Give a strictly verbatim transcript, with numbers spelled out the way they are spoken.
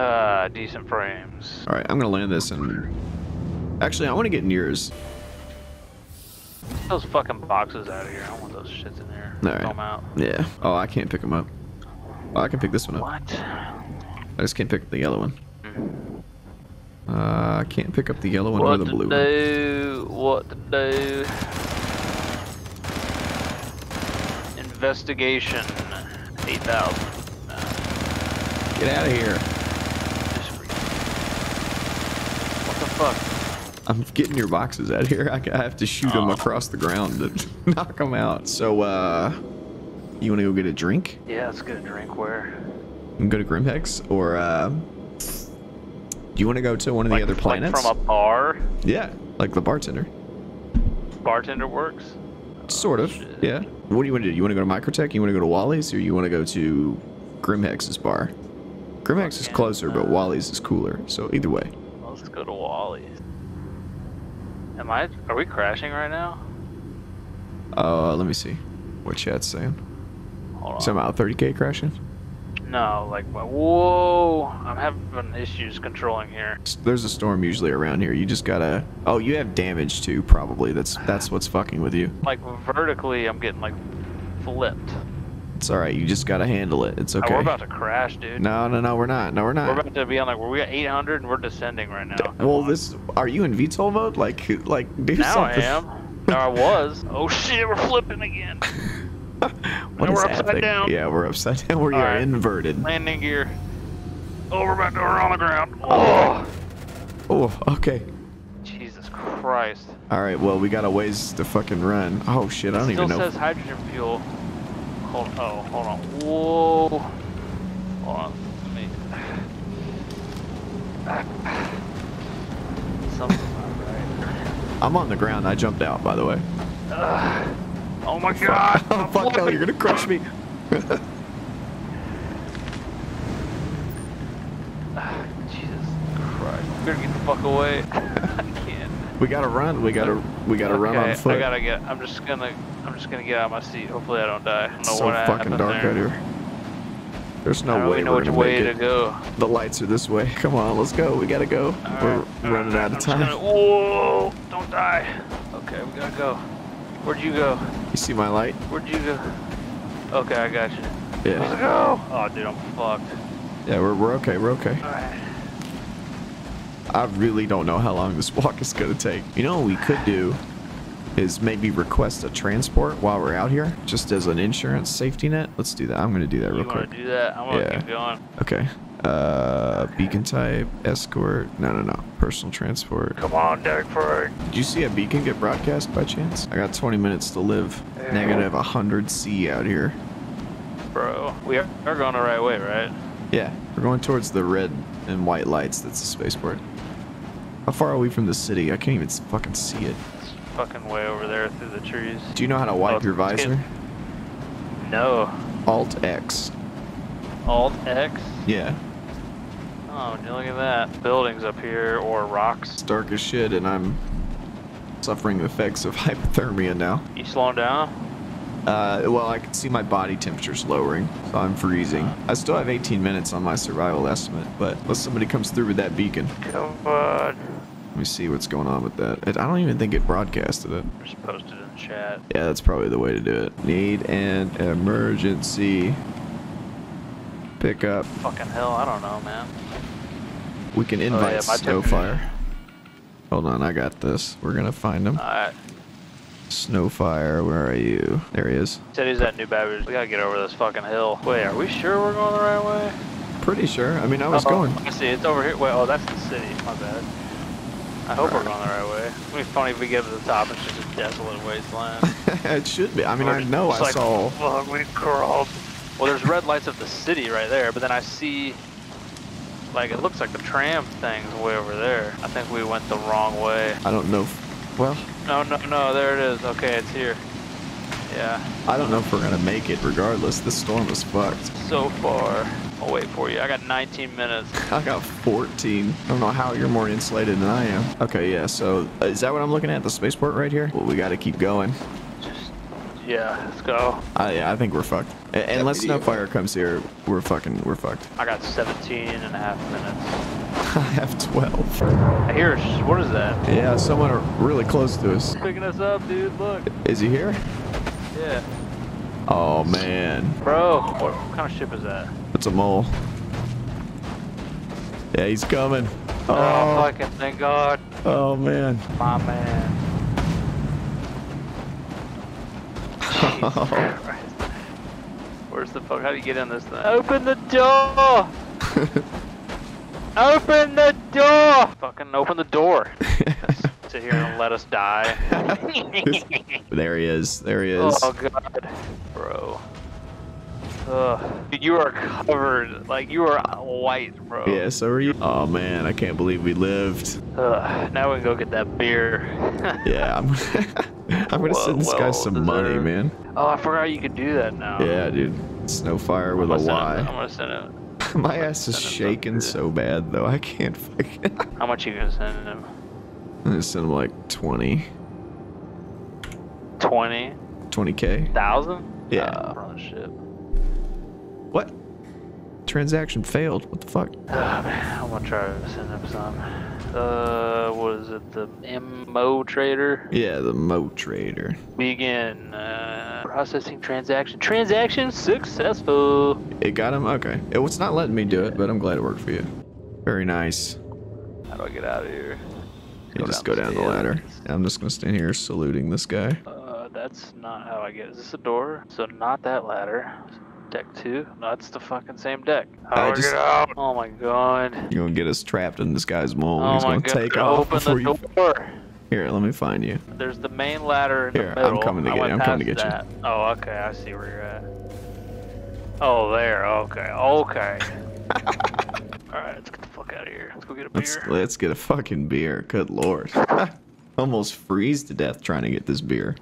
Uh, decent frames. All right, I'm gonna land this and... Actually, I want to get nears. Get those fucking boxes out of here. I want those shits in there. All right. Throw them out. Yeah. Oh, I can't pick them up. Oh, I can pick this one up. What? I just can't pick up the yellow one. Uh, I can't pick up the yellow one what or the blue do, one. What to do? What to do? Investigation. eight thousand. Get out of here. What the fuck? I'm getting your boxes out of here. I have to shoot oh. them across the ground to knock them out. So, uh, you want to go get a drink? Yeah, let's get a drink. Where? You can go to Grimhex or, uh... you want to go to one of like, the other planets? Like from a bar? Yeah, like the bartender. Bartender works? Sort of, oh, yeah. What do you want to do? You want to go to Microtech? You want to go to Wally's? Or you want to go to Grimhex's bar? Grimhex is closer, but Wally's is cooler. So either way. Let's go to Wally's. Am I... Are we crashing right now? Uh, let me see. What chat's saying? Hold on. So I'm out thirty K crashing? No, like, whoa, I'm having issues controlling here. There's a storm usually around here. You just gotta, oh, you have damage too, probably. That's that's what's fucking with you. Like, vertically, I'm getting, like, flipped. It's all right. You just gotta handle it. It's okay. Oh, we're about to crash, dude. No, no, no, we're not. No, we're not. We're about to be on, like, we're we at eight hundred, and we're descending right now. Well, this, are you in V TOL mode? Like, like do now something. Now I am. No, I was. Oh, shit, we're flipping again. What we're upside thing? down. Yeah, we're upside down. We're right. inverted. Landing gear. Oh, we're about to run on the ground. Oh. Oh, okay. Jesus Christ. All right, well, we got a ways to fucking run. Oh, shit, it I don't even know. It still says hydrogen fuel. Hold on. Oh, hold on. Whoa. Hold on. Let me... Something's not right. I'm on the ground. I jumped out, by the way. Ugh. Oh my god! Oh fuck, hell, you're gonna crush me! Jesus. Christ. I'm gonna get the fuck away. I can't. We gotta run, we gotta we gotta okay, run on foot. I gotta get I'm just gonna I'm just gonna get out of my seat. Hopefully I don't die. I don't know so what fucking dark out there. here. There's no I don't way, know we're which way to go. The lights are this way. Come on, let's go. We gotta go. Right, we're running right, out of I'm time. Gonna, whoa! Don't die. Okay, we gotta go. Where'd you go? You see my light? Where'd you go? Okay, I got you. Yeah. Let's go! Oh, dude, I'm fucked. Yeah, we're, we're okay, we're okay. Alright. I really don't know how long this walk is gonna take. You know what we could do is maybe request a transport while we're out here, just as an insurance safety net. Let's do that. I'm gonna do that real quick. You wanna do that? I'm gonna keep going. Okay. Uh, beacon type, escort, no, no, no, personal transport. Come on, Deckford. Did you see a beacon get broadcast by chance? I got twenty minutes to live. Hey. Negative one hundred C out here. Bro, we are going the right way, right? Yeah, we're going towards the red and white lights. That's the spaceport. How far are we from the city? I can't even fucking see it. It's fucking way over there through the trees. Do you know how to wipe oh, your visor? Getting... No. Alt X. Alt X? Yeah. Oh, look at that. Buildings up here, or rocks. It's dark as shit, and I'm suffering the effects of hypothermia now. You slowing down? Uh, well, I can see my body temperature's lowering, so I'm freezing. I still have eighteen minutes on my survival estimate, but unless somebody comes through with that beacon. Come on. Let me see what's going on with that. I don't even think it broadcasted it. It's posted in the chat. Yeah, that's probably the way to do it. Need an emergency pickup. Fucking hell, I don't know, man. We can invite oh, yeah, Snowfire. Hold on, I got this. We're gonna find him. Alright. Snowfire, where are you? There he is. Said he's at New Babbage. We gotta get over this fucking hill. Wait, are we sure we're going the right way? Pretty sure. I mean, I was uh-oh. going. I see, it's over here. Wait, oh, that's the city. My bad. I hope right. we're going the right way. It'd be funny if we get to the top and it's just a desolate wasteland. It should be. I mean, we're I know I like, saw. Fuck, we crawled. Well, there's red lights of the city right there, but then I see. Like, it looks like the tram thing's way over there. I think we went the wrong way. I don't know. Well... No, no, no, there it is. Okay, it's here. Yeah. I don't know if we're gonna make it regardless. This storm is fucked. So far. I'll wait for you. I got nineteen minutes. I got fourteen. I don't know how you're more insulated than I am. Okay, yeah, so... Is that what I'm looking at? The spaceport right here? Well, we gotta keep going. Just... Yeah, let's go. Uh, yeah, I think we're fucked. A unless Snowfire comes here, we're fucking, we're fucked. I got seventeen and a half minutes. I have twelve. I hear, what is that? Yeah, someone really close to us. Picking us up, dude, look. Is he here? Yeah. Oh, man. Bro, what kind of ship is that? It's a mole. Yeah, he's coming. Oh, oh fucking thank God. Oh, man. My man. Oh. Where's the fuck? How do you get in this thing? Open the door! Open the door! Fucking open the door. Sit here and let us die. There he is. There he is. Oh, God. Bro. Ugh. Dude, you are covered. Like, you are white, bro. Yeah, so are you. Oh, man. I can't believe we lived. Ugh. Now we can go get that beer. Yeah. I'm I'm going to send this guy some money, there... man. Oh, I forgot you could do that now. Yeah, dude. Snowfire with a Y. Him, I'm going to send it. My ass is shaking so bad, though. I can't fucking... How much are you going to send him? I'm going to send him, like, twenty. twenty? twenty K. one thousand? Yeah. Uh, bro, shit. What? Transaction failed. What the fuck? Oh, man. I'm gonna try to send up some. Uh, what is it? The M O Trader? Yeah, the M O Trader. Begin. Uh, processing transaction. Transaction successful. It got him? Okay. It, it's not letting me do it, but I'm glad it worked for you. Very nice. How do I get out of here? You just go down the ladder. I'm just gonna stand here saluting this guy. Uh, that's not how I get it. Is this a door? So not that ladder. Deck two? No, it's the fucking same deck. How do I get out? Oh my god. You're gonna get us trapped in this guy's mole. Oh, he's gonna god. Take off. Open the door. Here, let me find you. There's the main ladder in here, the middle. I'm coming to get you. I'm coming to get that. you. Oh, okay. I see where you're at. Oh, there. Okay. Okay. Alright, let's get the fuck out of here. Let's go get a beer. Let's, let's get a fucking beer. Good lord. Almost freeze to death trying to get this beer.